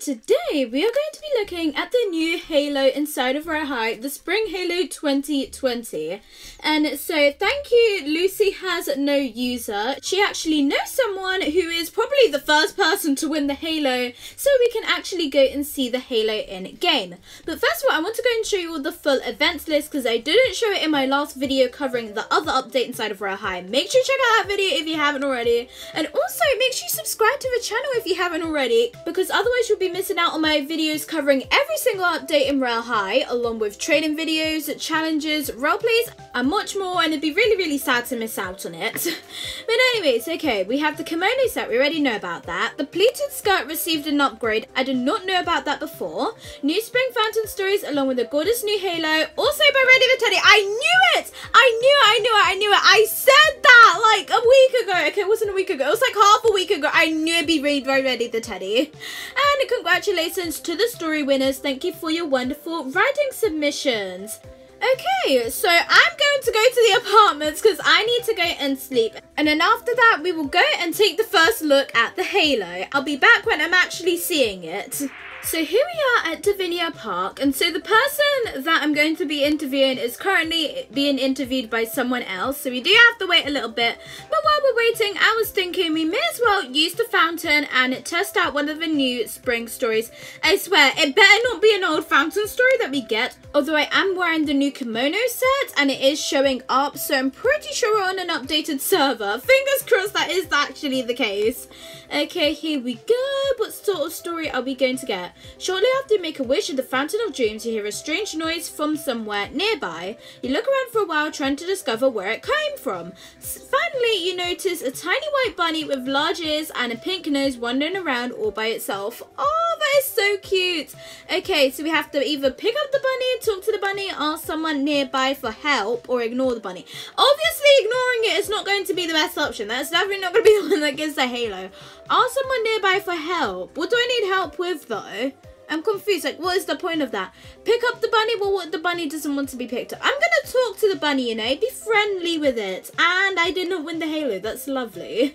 today we are going to be looking at the new Halo inside of Royale High, the Spring Halo 2020. And so thank you, Lucy Has No User. She actually knows someone who is probably the first person to win the Halo, so we can actually go and see the Halo in game. But first of all, I want to go and show you all the full events list because I didn't show it in my last video covering the other update inside of Royale High. Make sure you check out that video if you haven't already. And also make sure you subscribe to the channel if you haven't already, because otherwise you'll be missing out on my videos covering every single update in Royale High, along with training videos, challenges, roleplays, and much more, and it'd be really sad to miss out on it. But anyways, okay, we have the kimono set, we already know about that. The pleated skirt received an upgrade, I did not know about that before. New Spring Fountain stories along with a gorgeous new Halo, also by Reddie the Teddy. I knew it! I knew it! I said that like a week ago. Okay, it wasn't a week ago, it was like half a week ago. I knew it'd be read by Reddie the Teddy. And congratulations to the story winners. Thank you for your wonderful writing submissions. Okay, so I'm going to go to the apartments because I need to go and sleep. And then after that, we will go and take the first look at the Halo. I'll be back when I'm actually seeing it. So here we are at Divinia Park, and so the person that I'm going to be interviewing is currently being interviewed by someone else, so we do have to wait a little bit. But while we're waiting, I was thinking we may as well use the fountain and test out one of the new spring stories. I swear, it better not be an old fountain story that we get, although I am wearing the new kimono set and it is showing up, so I'm pretty sure we're on an updated server. Fingers crossed that is actually the case. Okay, here we go. What sort of story are we going to get? Shortly after you make a wish at the Fountain of Dreams, you hear a strange noise from somewhere nearby. You look around for a while, trying to discover where it came from. Finally, you notice a tiny white bunny with large ears and a pink nose wandering around all by itself. Oh, that is so cute. Okay, so we have to either pick up the bunny, talk to the bunny, ask someone nearby for help, or ignore the bunny. Obviously, ignoring it is not going to be the best option. That's definitely not going to be the one that gives the Halo. Ask someone nearby for help. What do I need help with, though? I'm confused, like what is the point of that? Pick up the bunny, well what, the bunny doesn't want to be picked up. I'm gonna talk to the bunny, you know, be friendly with it. And I did not win the Halo, that's lovely.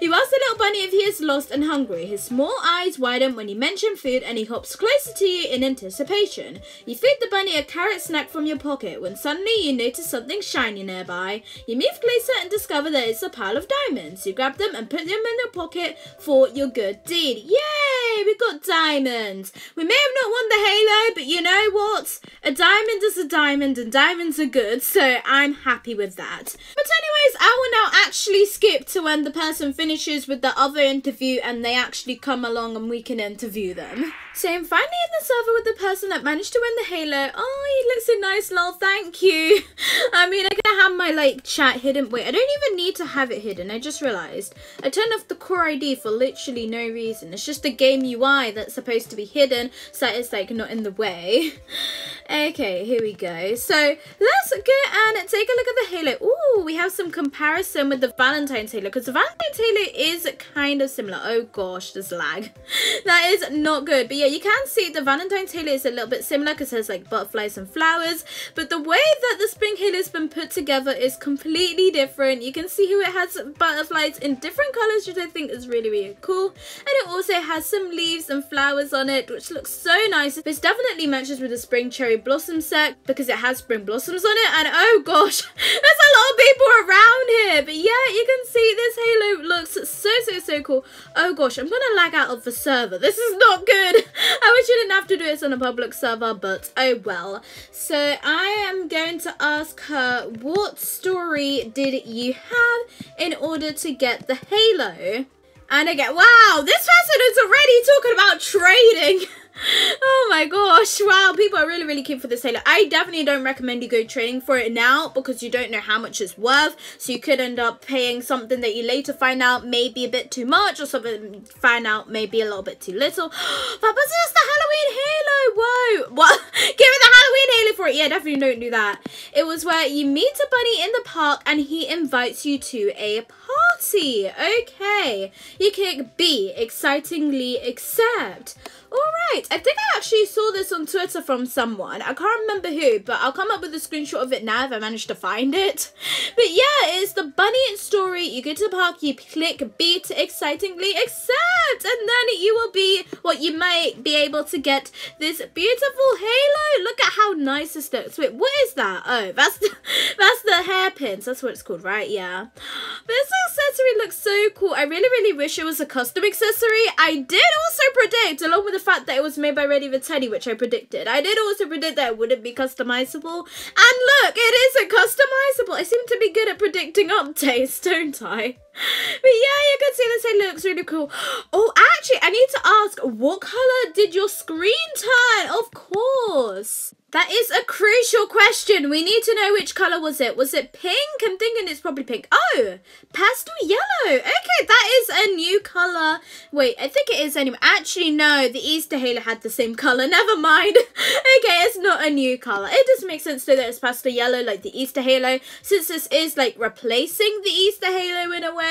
You ask the little bunny if he is lost and hungry. His small eyes widen when you mention food and he hops closer to you in anticipation. You feed the bunny a carrot snack from your pocket when suddenly you notice something shiny nearby. You move closer and discover that it's a pile of diamonds. You grab them and put them in your pocket for your good deed. Yay, we got diamonds. We may have not won the Halo, but you know what? A diamond is a diamond and diamonds are good, so I'm happy with that. But anyways, I will now actually skip to when the person finishes with the other interview and they actually come along and we can interview them. So I'm finally in the server with the person that managed to win the Halo. Oh, you look so nice, lol, thank you. I mean, I'm gonna have my, like, chat hidden. Wait, I don't even need to have it hidden, I just realised. I turned off the Core ID for literally no reason. It's just a game UI that's supposed to be hidden, so it's like not in the way. Okay, here we go. So let's go and take a look at the Halo. Ooh, we have some comparison with the Valentine's Halo because the Valentine's Halo is kind of similar. Oh gosh, this lag. That is not good. But yeah, you can see the Valentine's Halo is a little bit similar because there's like butterflies and flowers. But the way that the Spring Halo has been put together is completely different. You can see how it has butterflies in different colours, which I think is really cool. And it also has some leaves and flowers on it, which looks so nice. This definitely matches with the Spring Cherry Blossom set because it has spring blossoms on it, and oh gosh, there's a lot of people around here. But yeah, you can see this Halo looks so cool. Oh gosh, I'm gonna lag out of the server. This is not good. I wish you didn't have to do this on a public server, but oh well. So I am going to ask her, what story did you have in order to get the Halo? And again, wow, this person is already talking about trading. Oh my gosh, wow, people are really cute for this Halo. I definitely don't recommend you go trading for it now because you don't know how much it's worth, so you could end up paying something that you later find out maybe a bit too much, or something find out maybe a little bit too little. That was just the Halloween Halo, whoa, what? Give me the Halloween Halo for it. Yeah, definitely don't do that. It was where you meet a bunny in the park and he invites you to a party. Okay, you click B, excitingly accept. Alright, I think I actually saw this on Twitter from someone. I can't remember who, but I'll come up with a screenshot of it now if I manage to find it. But yeah, it's the bunny story. You go to the park, you click B to excitingly accept, and then you will be, well, you might be able to get this beautiful halo. Look at how nice this looks. Wait, what is that? Oh, that's the hairpins. That's what it's called, right? Yeah. This accessory looks so cool. I really, really wish it was a custom accessory. I did also predict, along with the fact that it was made by Reddie the Teddy, which I predicted. I did also predict that it wouldn't be customizable. And look, it isn't customizable. I seem to be good at predicting updates, don't I? But yeah, you can see this, it looks really cool. Oh, actually, I need to ask, what color did your screen turn? Of course. That is a crucial question. We need to know which color was it. Was it pink? I'm thinking it's probably pink. Oh, pastel yellow. Okay, that is a new color. Wait, I think it is anyway. Actually, no, the Easter halo had the same color. Never mind. Okay, it's not a new color. It does make sense though that it's pastel yellow like the Easter halo, since this is like replacing the Easter halo in a way.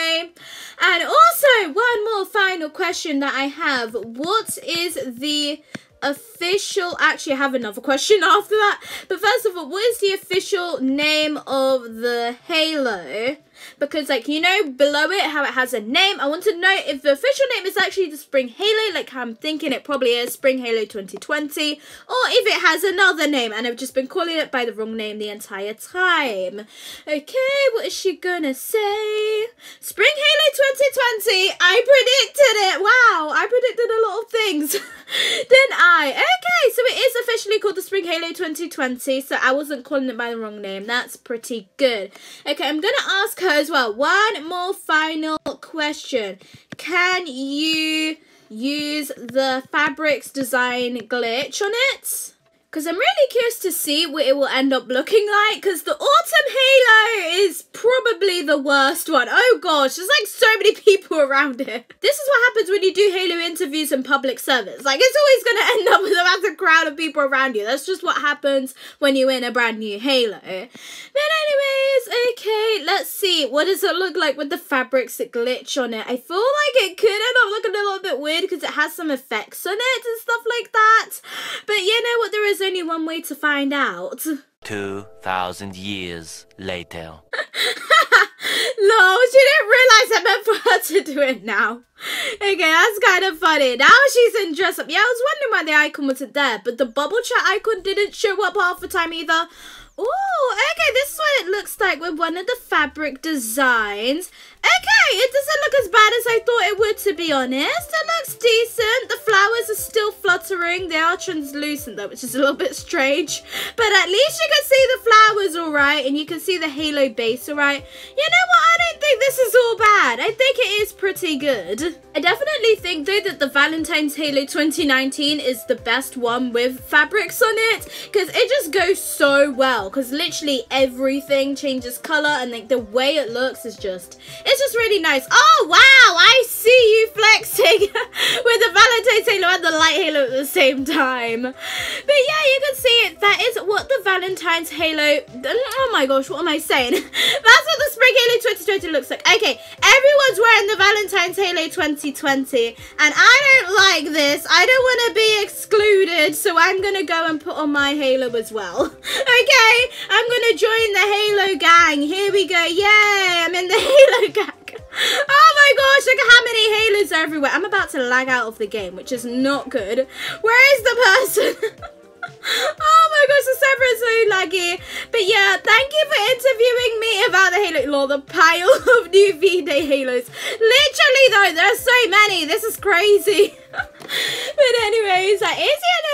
And also, one more final question that I have. What is the official... Actually, I have another question after that. But first of all, what is the official name of the halo? Because, like, you know, below it, how it has a name. I want to know if the official name is actually the Spring Halo, like how I'm thinking it probably is, Spring Halo 2020. Or if it has another name, and I've just been calling it by the wrong name the entire time. Okay, what is she gonna say? Spring Halo 2020! I predicted it! Wow, I predicted a lot of things, didn't I? Okay, so it is officially called the Spring Halo 2020, so I wasn't calling it by the wrong name. That's pretty good. Okay, I'm gonna ask her as well one more final question. Can you use the fabrics design glitch on it? Because I'm really curious to see what it will end up looking like, because the Autumn Halo is probably the worst one. Oh gosh, there's like so many people around here. This is what happens when you do Halo interviews in public service. Like, it's always going to end up with a massive crowd of people around you. That's just what happens when you win a brand new Halo. But anyways, okay, let's see. What does it look like with the fabrics that glitch on it? I feel like it could end up looking a little bit weird because it has some effects on it and stuff like that. But you know what, there is only one way to find out. 2,000 years later. Lol, she didn't realise I meant for her to do it now. Okay, that's kind of funny. Now she's in dress up. Yeah, I was wondering why the icon wasn't there, but the bubble chat icon didn't show up half the time either. Oh, okay, this is what it looks like with one of the fabric designs. Okay, it doesn't look as bad as I thought it would, to be honest. It looks decent. The flowers are still fluttering. They are translucent though, which is a little bit strange. But at least you can see the flowers all right, and you can see the halo base all right. You know what? I don't think this is all bad. I think it is pretty good. I definitely think though that the Valentine's Halo 2019 is the best one with fabrics on it, because it just goes so well, because literally everything changes color, and like the way it looks is just... It's just really nice. Oh, wow, I see you flexing with the Valentine's Halo and the Light Halo at the same time. But yeah, you can see it. That is what the Valentine's Halo... Oh my gosh, what am I saying? That's what the Spring Halo 2020 looks like. Okay, everyone's wearing the Valentine's Halo 2020, and I don't like this. I don't want to be excluded, so I'm going to go and put on my Halo as well. Okay, I'm going to join the Halo gang. Here we go. Yay, I'm in the Halo gang. Oh my gosh, look at how many halos are everywhere. I'm about to lag out of the game, which is not good. Where is the person? Oh my gosh, the server is so laggy. But yeah, thank you for interviewing me about the Halo lore, the pile of new V-Day Halos. Literally though, there are so many. This is crazy. But anyways, that is the end of the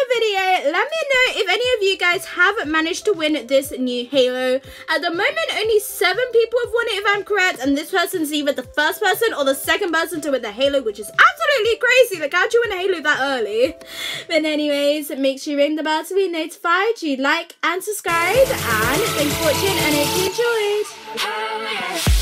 video. Let me know if any of you guys have managed to win this new Halo. At the moment, only 7 people have won it if I'm correct, and this person's either the first person or the second person to win the Halo, which is absolutely crazy. Like, how'd you win a Halo that early? But anyways, make sure you ring the bell to be notified. You like and subscribe, and thanks for watching, and if you enjoyed.